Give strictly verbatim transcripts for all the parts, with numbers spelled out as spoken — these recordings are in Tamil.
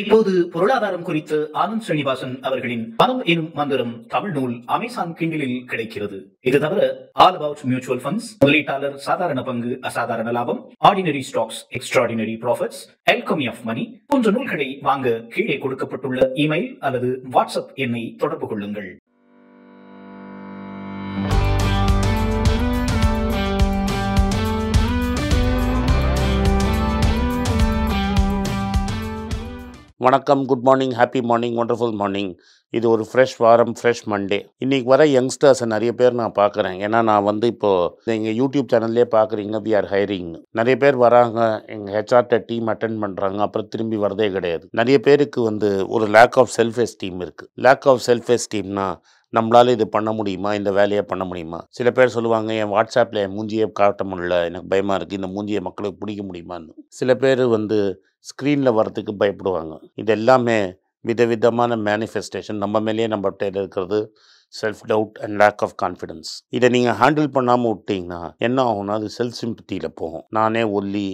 இப்போது பொருளாதாரம் குறித்து ஆனந்த் ஸ்ரீனிவாசன் அவர்களின் பணம் எனும் மந்திரம் தமிழ் நூல் அமேசான் கிண்டலில் கிடைக்கிறது. இது தவிர ஆல் அபவுட் மியூச்சுவல் ஃபண்ட்ஸ், முதலீட்டாளர் சாதாரண பங்கு அசாதாரண லாபம், ordinary stocks extraordinary profits, alchemy of money போன்ற நூல்களை வாங்க கீழே கொடுக்கப்பட்டுள்ள இமெயில் அல்லது வாட்ஸ்அப் எண்ணை தொடர்பு கொள்ளுங்கள். வணக்கம், good morning, happy morning, wonderful morning. இது ஒரு ஃப்ரெஷ் வாரம், ஃப்ரெஷ் மண்டே. இன்றைக்கி வர யங்ஸ்டர்ஸை நிறைய பேர் நான் பார்க்குறேன். ஏன்னா நான் வந்து இப்போது எங்கள் யூடியூப் சேனல்லே பார்க்குறீங்க, வி ஆர் ஹைரிங். நிறைய பேர் வராங்க, எங்கள் ஹெச்ஆர்ட்ட டீம் அட்டன் பண்ணுறாங்க, அப்புறம் திரும்பி வரதே கிடையாது. நிறைய பேருக்கு வந்து ஒரு லேக் ஆஃப் செல்ஃப் எஸ்டீம் இருக்குது. லேக் ஆஃப் செல்ஃப் எஸ்டீம்னா நம்மளால் இது பண்ண முடியுமா, இந்த வேலையை பண்ண முடியுமா? சில பேர் சொல்லுவாங்க, என் வாட்ஸ்அப்பில் என் மூஞ்சியை காட்ட முடியல, எனக்கு பயமாக இருக்குது, இந்த மூஞ்சியை மக்களுக்கு பிடிக்க முடியுமான்னு. சில பேர் வந்து ஸ்க்ரீனில் வர்றதுக்கு பயப்படுவாங்க. இது எல்லாமே விதவிதமான மேனிஃபெஸ்டேஷன் நம்ம மேலேயே நம்மகிட்ட இருக்கிறது. Self doubt and lack of confidence. இதை நீங்கள் ஹேண்டில் பண்ணாமல் விட்டிங்கன்னா என்ன ஆகும்னா, அது செல்ஃப் சிம்பத்தியில் போகும். நானே ஒல்லி,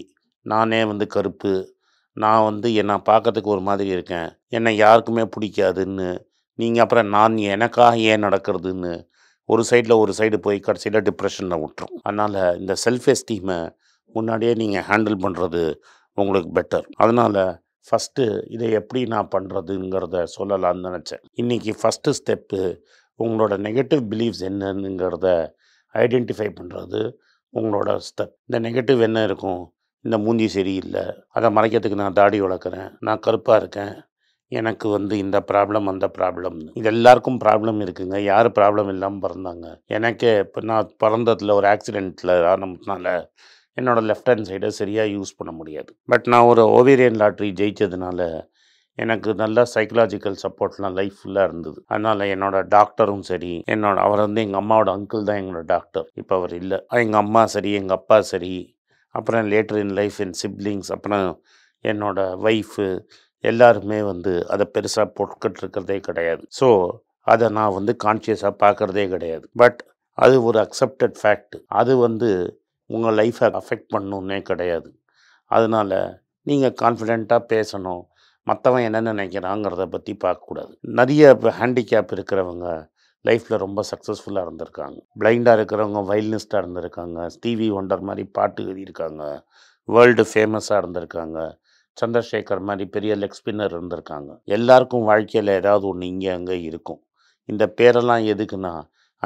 நானே வந்து கருப்பு, நான் வந்து என்னை பார்க்கறதுக்கு ஒரு மாதிரி இருக்கேன், என்னை யாருக்குமே பிடிக்காதுன்னு நீங்கள் அப்புறம் நான் எனக்காக ஏன் நடக்கிறதுன்னு ஒரு சைடில் ஒரு சைடு போய் கடைசியில் டிப்ரெஷனில் விட்டுரும். அதனால் இந்த செல்ஃப் எஸ்டீமை முன்னாடியே நீங்கள் ஹேண்டில் பண்ணுறது உங்களுக்கு பெட்டர். அதனால் ஃபஸ்ட்டு இதை எப்படி நான் பண்ணுறதுங்கிறத சொல்லலான்னு நினச்சேன். இன்றைக்கி ஃபஸ்ட்டு ஸ்டெப்பு உங்களோட நெகட்டிவ் பிலீஃப்ஸ் என்னங்கிறத ஐடென்டிஃபை பண்ணுறது உங்களோட ஸ்டெப். இந்த நெகட்டிவ் என்ன இருக்கும்? இந்த மூஞ்சி சரியில்லை, அதை மறைக்கிறதுக்கு நான் தாடி வளர்க்குறேன், நான் கருப்பாக இருக்கேன், எனக்கு வந்து இந்த ப்ராப்ளம் அந்த ப்ராப்ளம்னு. இது எல்லாருக்கும் ப்ராப்ளம் இருக்குங்க. யார் ப்ராப்ளம் இல்லாமல் பிறந்தாங்க? எனக்கே இப்போ நான் பிறந்ததில் ஒரு ஆக்சிடெண்ட்டில் ஆனதுனால என்னோடய லெஃப்ட் ஹேண்ட் சைடை சரியாக யூஸ் பண்ண முடியாது. பட் நான் ஒரு ஓவேரியன் லாட்ரி ஜெயித்ததுனால எனக்கு நல்லா சைக்கலாஜிக்கல் சப்போர்ட்லாம் லைஃப் ஃபுல்லாக இருந்தது. அதனால் என்னோடய டாக்டரும் சரி, என்னோட அவர் வந்து எங்கள் அம்மாவோட அங்கிள் தான் எங்களோட டாக்டர், இப்போ அவர் இல்லை. எங்கள் அம்மா சரி, எங்கள் அப்பா சரி, அப்புறம் லேட்டர் இன் லைஃப் என் சிப்ளிங்ஸ், அப்புறம் என்னோடய ஒய்ஃபு, எல்லாருமே வந்து அதை பெருசாக பொருட்கிட்டு இருக்கிறதே கிடையாது. ஸோ அதை நான் வந்து கான்ஷியஸாக பார்க்குறதே கிடையாது. பட் அது ஒரு அக்செப்டட் ஃபேக்ட். அது வந்து உங்கள் லைஃப்பை அஃபெக்ட் பண்ணணுன்னே கிடையாது. அதனால் நீங்கள் கான்ஃபிடெண்ட்டாக பேசணும், மற்றவன் என்ன நினைக்கிறாங்கிறத பற்றி பார்க்கக்கூடாது. நிறைய ஹேண்டிகேப் இருக்கிறவங்க லைஃப்பில் ரொம்ப சக்ஸஸ்ஃபுல்லாக இருந்திருக்காங்க. பிளைண்டாக இருக்கிறவங்க வயலினிஸ்ட்டாக இருந்திருக்காங்க, ஸ்டீவி ஒண்டர் மாதிரி பாட்டு எழுதியிருக்காங்க, வேர்ல்டு ஃபேமஸாக இருந்திருக்காங்க, சந்திரசேகர் மாதிரி பெரிய லெக் ஸ்பின்னர் இருந்திருக்காங்க. எல்லாருக்கும் வாழ்க்கையில் ஏதாவது ஒன்று இங்கே அங்கே இருக்கும். இந்த பேரெல்லாம் எதுக்குன்னா,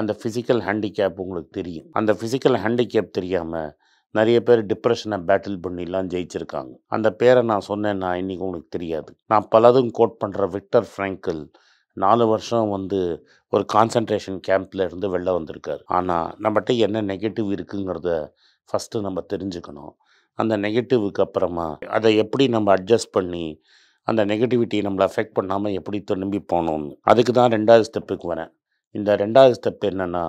அந்த ஃபிசிக்கல் ஹேண்டிகேப் உங்களுக்கு தெரியும். அந்த ஃபிசிக்கல் ஹேண்டிகேப் தெரியாமல் நிறைய பேர் டிப்ரெஷனை பேட்டில் பண்ணிலாம் ஜெயிச்சிருக்காங்க. அந்த பேரை நான் சொன்னேன்னா இன்றைக்கி உங்களுக்கு தெரியாது. நான் பலதும் கோட் பண்ணுற விக்டர் ஃப்ராங்கிள் நாலு வருஷம் வந்து ஒரு கான்சன்ட்ரேஷன் கேம்பில் இருந்து வெளில வந்திருக்காரு. ஆனால் நம்மகிட்ட என்ன நெகட்டிவ் இருக்குங்கிறத ஃபஸ்ட்டு நம்ம தெரிஞ்சுக்கணும். அந்த நெகட்டிவுக்கு அப்புறமா அதை எப்படி நம்ம அட்ஜஸ்ட் பண்ணி அந்த நெகட்டிவிட்டியை நம்மளை அஃபெக்ட் பண்ணாமல் எப்படி திரும்பி போகணும்னு, அதுக்கு தான் ரெண்டாவது ஸ்டெப்புக்கு வரேன். இந்த ரெண்டாவது ஸ்டெப் என்னென்னா,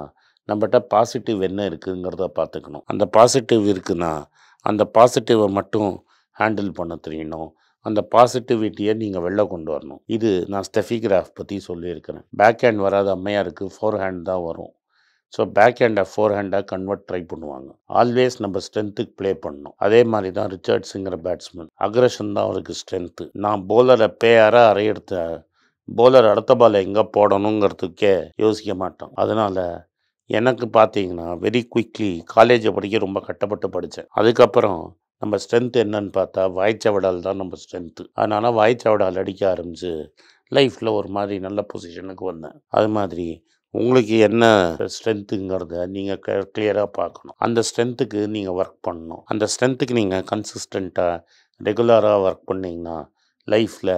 நம்மகிட்ட பாசிட்டிவ் என்ன இருக்குங்கிறத பார்த்துக்கணும். அந்த பாசிட்டிவ் இருக்குன்னா அந்த பாசிட்டிவை மட்டும் ஹேண்டில் பண்ண தெரியணும். அந்த பாசிட்டிவிட்டியை நீங்கள் வெளில கொண்டு வரணும். இது நான் ஸ்டெஃபி கிராஃப் பற்றி சொல்லியிருக்கிறேன். பேக் ஹேண்ட் வராத அம்மையாக இருக்குது, ஃபோர் ஹேண்ட் தான் வரும். ஸோ பேக் ஹேண்டை ஃபோர் ஹேண்டாக கன்வெர்ட் ட்ரை பண்ணுவாங்க. ஆல்வேஸ் நம்ம ஸ்ட்ரென்த்துக்கு ப்ளே பண்ணணும். அதே மாதிரி தான் ரிச்சர்ட்ஸுங்கிற பேட்ஸ்மேன், அக்ரஷன் தான் அவருக்கு ஸ்ட்ரென்த்து. நான் போலரை பேராக அரையெடுத்த போலர் அடுத்த பாலை எங்கே போடணுங்கிறதுக்கே யோசிக்க மாட்டோம். அதனால் எனக்கு பார்த்தீங்கன்னா வெரி குயிக்லி காலேஜை படிக்க ரொம்ப கட்டப்பட்டு படித்தேன். அதுக்கப்புறம் நம்ம ஸ்ட்ரென்த்து என்னன்னு பார்த்தா வாய்ச்சவடால் தான் நம்ம ஸ்ட்ரென்த்து. அதனால் வாய்ச்சவடால் அடிக்க ஆரம்பித்து லைஃப்பில் ஒரு மாதிரி நல்ல பொசிஷனுக்கு வந்தேன். அது மாதிரி உங்களுக்கு என்ன ஸ்ட்ரென்த்துங்கிறத நீங்கள் கிளியராக பார்க்கணும். அந்த ஸ்ட்ரென்த்துக்கு நீங்கள் ஒர்க் பண்ணணும். அந்த ஸ்ட்ரென்த்துக்கு நீங்கள் கன்சிஸ்டண்ட்டாக ரெகுலராக ஒர்க் பண்ணிங்கன்னா லைஃப்பில்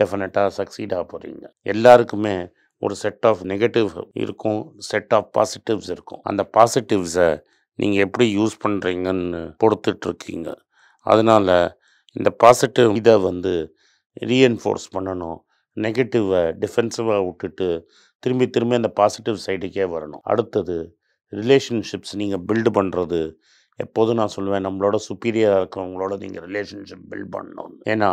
டெஃபினட்டாக சக்ஸீடாக போகிறீங்க. எல்லாருக்குமே ஒரு செட் ஆஃப் நெகட்டிவ் இருக்கும், செட் ஆஃப் பாசிட்டிவ்ஸ் இருக்கும். அந்த பாசிட்டிவ்ஸை நீங்கள் எப்படி யூஸ் பண்ணுறீங்கன்னு பொறுத்துட்ருக்கீங்க. அதனால் இந்த பாசிட்டிவ் இதை வந்து ரீஎன்ஃபோர்ஸ் பண்ணணும். நெகட்டிவை டிஃபென்சிவாக விட்டுட்டு திரும்பி திரும்பி அந்த பாசிட்டிவ் சைடுக்கே வரணும். அடுத்தது ரிலேஷன்ஷிப்ஸ் நீங்கள் பில்டு பண்ணுறது. எப்போதும் நான் சொல்லுவேன், நம்மளோட சுப்பீரியராக இருக்கிறவங்களோட நீங்கள் ரிலேஷன்ஷிப் பில்ட் பண்ணணும். ஏன்னா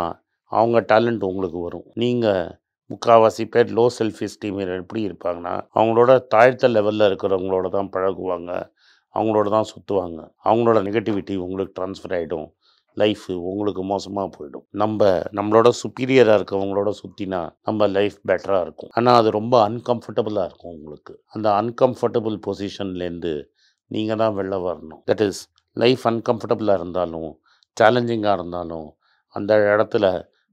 அவங்க டேலண்ட் உங்களுக்கு வரும். நீங்கள் முக்கால்வாசி பேர் லோ செல்ஃப் எஸ்டீம் எப்படி இருப்பாங்கன்னா, அவங்களோட தாழ்த்த லெவலில் இருக்கிறவங்களோட தான் பழகுவாங்க, அவங்களோட தான் சுற்றுவாங்க, அவங்களோட நெகட்டிவிட்டி உங்களுக்கு ட்ரான்ஸ்ஃபர் ஆகிடும். லைஃப் உங்களுக்கு மோசமாக போயிடும். நம்ம நம்மளோட சுப்பீரியராக இருக்கவங்களோட சுற்றினா நம்ம லைஃப் பெட்டராக இருக்கும். ஆனால் அது ரொம்ப அன்கம்ஃபர்டபுளாக இருக்கும் உங்களுக்கு. அந்த அன்கம்ஃபர்டபுள் பொசிஷன்லேருந்து நீங்கள் தான் வெளில வரணும். தட் இஸ், லைஃப் அன்கம்ஃபர்டபுளாக இருந்தாலும் சேலஞ்சிங்காக இருந்தாலும் அந்த இடத்துல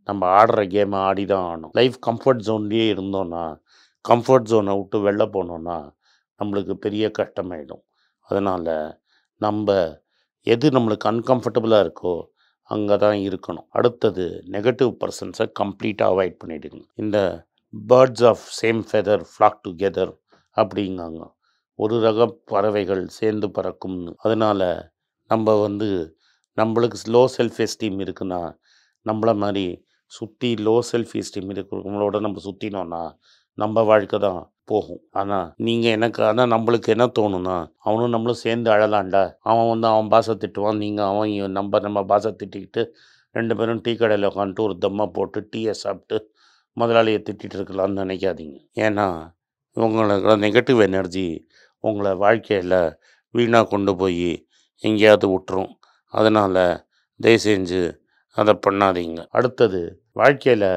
நம்ம ஆடுற கேமை ஆடி தான் ஆகணும். லைஃப் கம்ஃபர்ட் ஜோன்லேயே இருந்தோன்னா, கம்ஃபர்ட் ஜோனை விட்டு வெளில போனோன்னா நம்மளுக்கு பெரிய கஷ்டமாயிடும். அதனால் நம்ம எது நம்மளுக்கு அன்கம்ஃபர்டபுளாக இருக்கோ அங்கே தான் இருக்கணும். அடுத்தது, நெகட்டிவ் பர்சன்ஸை கம்ப்ளீட்டாக அவாய்ட் பண்ணிவிடுங்க. இந்த birds of same feather flock together அப்படிங்காங்க, ஒரு ரக பறவைகள் சேர்ந்து பறக்கும்னு. அதனால் நம்ம வந்து நம்மளுக்கு லோ செல்ஃப் எஸ்டீம் இருக்குன்னா, நம்மளை மாதிரி சுற்றி லோ செல்ஃப் எஸ்டீம் இருக்கிறவங்களோட நம்ம சுற்றினோன்னா நம்ம வாழ்க்கை தான் போகும். ஆனால் நீங்கள் எனக்கு ஆனால் நம்மளுக்கு என்ன தோணுன்னா, அவனும் நம்மளும் சேர்ந்து அழலாண்டா, அவன் வந்து அவன் பாசை திட்டுவான், நீங்கள் அவன் நம்ம நம்ம பாசை திட்டிக்கிட்டு ரெண்டு பேரும் டீ கடையில் உட்காந்துட்டு ஒரு தம்மா போட்டு டீயை சாப்பிட்டு முதலாளியை திட்டிகிட்டு இருக்கலாம்னு நினைக்காதீங்க. ஏன்னா உங்களோட நெகட்டிவ் எனர்ஜி உங்களை வாழ்க்கையில் வீணாக கொண்டு போய் எங்கேயாவது விட்டுரும். அதனால் தயவு செஞ்சு அதை பண்ணாதீங்க. அடுத்தது, வாழ்க்கையில்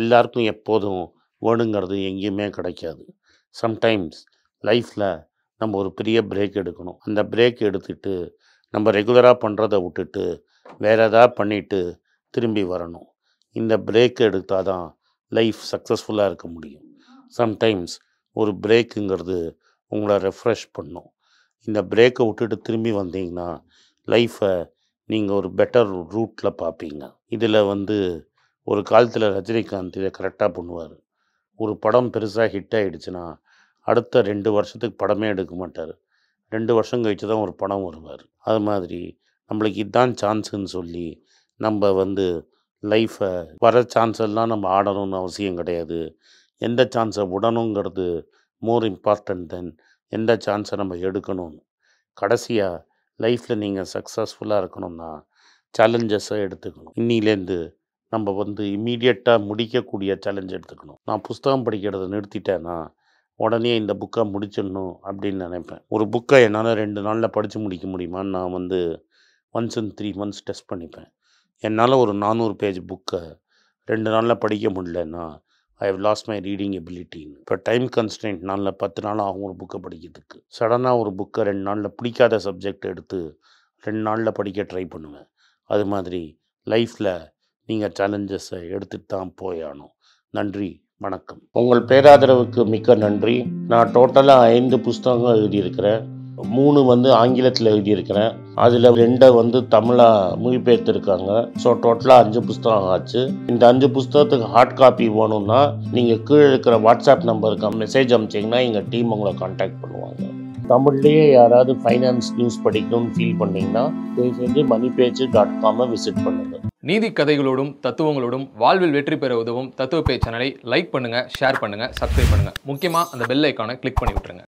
எல்லாருக்கும் எப்போதும் வேணுங்கிறது எங்கேயுமே கிடைக்காது. சம்டைம்ஸ் லைஃப்பில் நம்ம ஒரு பெரிய பிரேக் எடுக்கணும். அந்த பிரேக் எடுத்துட்டு நம்ம ரெகுலராக பண்ணுறதை விட்டுட்டு வேறு எதாவது பண்ணிவிட்டு திரும்பி வரணும். இந்த பிரேக் எடுத்தால் தான் லைஃப் சக்ஸஸ்ஃபுல்லாக இருக்க முடியும். சம்டைம்ஸ் ஒரு பிரேக்குங்கிறது உங்களை ரெஃப்ரெஷ் பண்ணும். இந்த பிரேக்கை விட்டுட்டு திரும்பி வந்தீங்கன்னா லைஃப்பை நீங்கள் ஒரு பெட்டர் ரூட்டில் பார்ப்பீங்க. இதில் வந்து ஒரு காலத்தில் ரஜினிகாந்த் இதை கரெக்டாக பண்ணுவார். ஒரு படம் பெருசாக ஹிட் ஆகிடுச்சுன்னா அடுத்த ரெண்டு வருஷத்துக்கு படமே எடுக்க மாட்டார். ரெண்டு வருஷம் கழித்து தான் ஒரு படம் வருவார். அது மாதிரி நம்மளுக்கு இதுதான் சான்ஸுன்னு சொல்லி நம்ம வந்து லைஃப்பை வர சான்ஸெல்லாம் நம்ம ஆடணும்னு அவசியம் கிடையாது. எந்த சான்ஸை விடணுங்கிறது மோர் இம்பார்ட்டன்ட் தென் எந்த சான்ஸை நம்ம எடுக்கணும்னு. கடைசியாக லைஃப்பில் நீங்கள் சக்ஸஸ்ஃபுல்லாக இருக்கணும்னா சேலஞ்சஸை எடுத்துக்கணும். இன்னிலேருந்து நம்ம வந்து இம்மீடியட்டாக முடிக்கக்கூடிய சேலஞ்ச் எடுத்துக்கணும். நான் புஸ்தகம் படிக்கிறத நிறுத்திட்டேன்னா உடனே இந்த புக்கை முடிச்சிடணும் அப்படின்னு நினைப்பேன். ஒரு புக்கை என்னால் ரெண்டு நாளில் படித்து முடிக்க முடியுமான்னு நான் வந்து once in three months test பண்ணிப்பேன். என்னால் ஒரு நானூறு பேஜ் புக்கை ரெண்டு நாளில் படிக்க முடியலன்னா I have lost my reading எபிலிட்டின்னு. இப்போ டைம் கன்ஸ்டன்ட் நாளில் பத்து நாள் ஆகும் ஒரு புக்கை படிக்கிறதுக்கு. சடனாக ஒரு புக்கை ரெண்டு நாளில் பிடிக்காத சப்ஜெக்ட் எடுத்து ரெண்டு நாளில் படிக்க ட்ரை பண்ணுவேன். அது மாதிரி லைஃப்பில் நீங்கள் சேலஞ்சஸை எடுத்துகிட்டு தான் போயாகணும். நன்றி, வணக்கம். உங்கள் பேராதரவுக்கு மிக்க நன்றி. நான் டோட்டலாக ஐந்து புஸ்தகங்கள் எழுதியிருக்கிறேன். மூணு வந்து ஆங்கிலத்தில் எழுதியிருக்கிறேன், அதில் ரெண்டை வந்து தமிழாக மொழிபெயர்த்துருக்காங்க. ஸோ டோட்டலாக அஞ்சு புஸ்தகம் ஆச்சு. இந்த அஞ்சு புஸ்தகத்துக்கு ஹார்ட் காப்பி வேணும்னா நீங்கள் கீழே இருக்கிற வாட்ஸ்அப் நம்பருக்கு மெசேஜ் அனுப்பிச்சிங்கன்னா எங்கள் டீம் உங்களை கான்டாக்ட் பண்ணுவாங்க. தமிழ்லேயே யாராவது ஃபைனான்ஸ் நியூஸ் படிக்கணும்னு ஃபீல் பண்ணிங்கன்னா தயவு செஞ்சு money page dot com visit பண்ணுங்கள். நீதி கதைகளோடும் தத்துவங்களோடும் வாழ்வில் வெற்றி பெற உதவும் தத்துவ பேச்சு சேனலை லைக் பண்ணுங்கள், ஷேர் பண்ணுங்கள், சப்ஸ்கிரைப் பண்ணுங்கள். முக்கியமாக அந்த பெல் ஐக்கானை கிளிக் பண்ணி விட்டுருங்க.